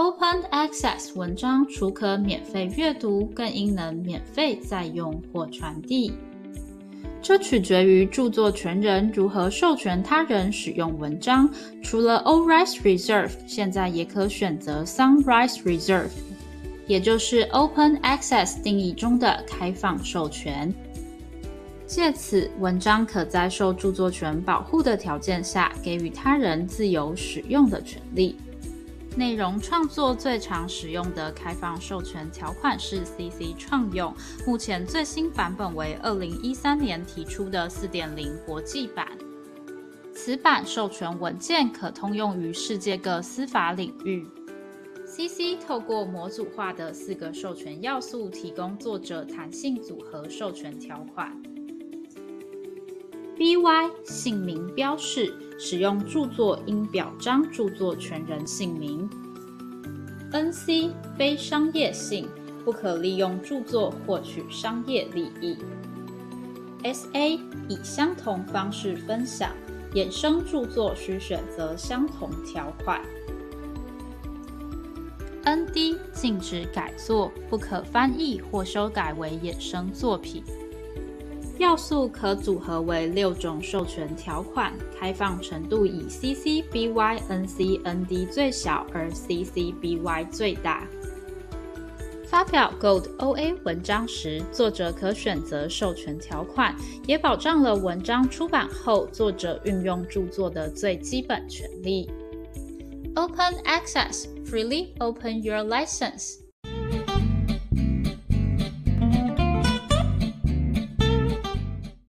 Open Access 文章除可免费阅读，更应能免费再用或传递。这取决于著作权人如何授权他人使用文章。除了 All Rights Reserved， 现在也可选择 Some Rights Reserved， 也就是 Open Access 定义中的开放授权。借此，文章可在受著作权保护的条件下，给予他人自由使用的权利。内容创作最常使用的开放授权条款是 CC 创用，目前最新版本为2013年提出的 4.0 国际版。此版授权文件可通用于世界各司法领域。CC 透过模组化的4个授权要素，提供作者弹性组合授权条款。BY 姓名标示，使用著作应表彰著作权人姓名。NC 非商业性，不可利用著作获取商业利益。SA 以相同方式分享，衍生著作需选择相同条款。ND 禁止改作，不可翻译或修改为衍生作品。要素可组合为6种授权条款，开放程度以 CC BY NC ND 最小，而 CC BY 最大。发表 Gold OA 文章时，作者可选择授权条款，也保障了文章出版后作者运用著作的最基本权利。Open Access, freely open your license.